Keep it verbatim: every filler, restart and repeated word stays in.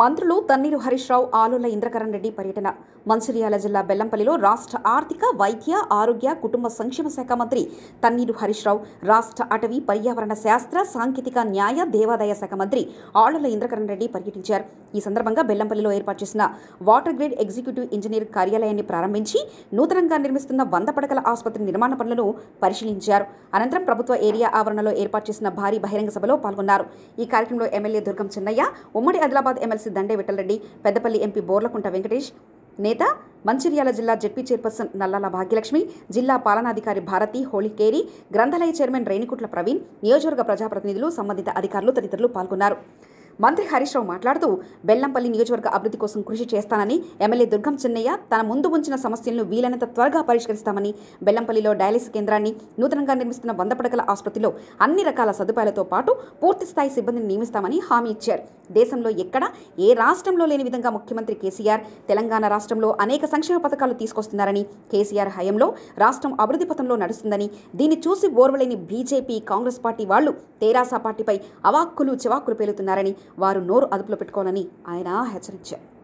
మంత్రులు తన్నీరు హరీష్ రావు, అల్లోల ఇంద్రకరణ్ రెడ్డి పర్యటన. మంచిర్యాల జిల్లా బెల్లంపల్లిలో రాష్ట్ర ఆర్థిక, వైద్య, ఆరోగ్య, కుటుంబ సంక్షేమ శాఖ మంత్రి తన్నీరు హరీష్ రావు, రాష్ట్ర అటవీ, పర్యావరణ శాస్త్ర, సాంకేతిక, న్యాయ, దేవాదాయ శాఖ మంత్రి అల్లోల ఇంద్రకరణ్ రెడ్డి పర్యటించారు. ఈ సందర్భంగా బెల్లంపల్లిలో ఏర్పాటు చేసిన వాటర్ గ్రిడ్ ఎగ్జిక్యూటివ్ ఇంజనీర్ కార్యాలయాన్ని ప్రారంభించి నూతనంగా నిర్మిస్తున్న వంద పడకల ఆసుపత్రి నిర్మాణ పనులను పరిశీలించారు. అనంతరం ప్రభుత్వ ఏరియా ఆవరణలో ఏర్పాటు చేసిన భారీ బహిరంగ సభలో పాల్గొన్నారు. ఈ కార్యక్రమంలో ఎమ్మెల్యే దుర్గం చెన్నయ్య, ఉమ్మడి ఆదిలాబాద్ ఎమ్మెల్సీ దండే విఠలరెడ్డి, పెద్దపల్లి ఎంపీ బోర్లకుంట వెంకటేష్, నేత మంచిర్యాల జిల్లా జెడ్పీ చైర్పర్సన్ నల్లాల భాగ్యలక్ష్మి, జిల్లా పాలనాధికారి భారతి హోళికేరి, గ్రంథాలయ చైర్మన్ రేణికుట్ల ప్రవీణ్, నియోజకవర్గ ప్రజాప్రతినిధులు, సంబంధిత అధికారులు తదితరులు పాల్గొన్నారు. మంత్రి హరీష్ రావు మాట్లాడుతూ బెల్లంపల్లి నియోజకవర్గ అభివృద్ధి కోసం కృషి చేస్తానని, ఎమ్మెల్యే దుర్గం చెన్నయ్య తన ముందు ఉంచిన సమస్యలను వీలైనంత త్వరగా పరిష్కరిస్తామని, బెల్లంపల్లిలో డయాలసిస్ కేంద్రాన్ని, నూతనంగా నిర్మిస్తున్న వంద పడకల ఆసుపత్రిలో అన్ని రకాల సదుపాయాలతో పాటు పూర్తి స్థాయి సిబ్బందిని నియమిస్తామని హామీ ఇచ్చారు. దేశంలో ఎక్కడ ఏ రాష్ట్రంలో లేని విధంగా ముఖ్యమంత్రి కేసీఆర్ తెలంగాణ రాష్ట్రంలో అనేక సంక్షేమ పథకాలు తీసుకొస్తున్నారని, కేసీఆర్ హయంలో రాష్ట్రం అభివృద్ధి పథంలో నడుస్తుందని, దీన్ని చూసి ఓర్వలేని బీజేపీ, కాంగ్రెస్ పార్టీ వాళ్లు తెరాస పార్టీపై అవాక్కులు చెవాక్కులు పేలుతున్నారని వారు నోరు అదుపులో పెట్టుకోవాలని ఆయన హెచ్చరించారు.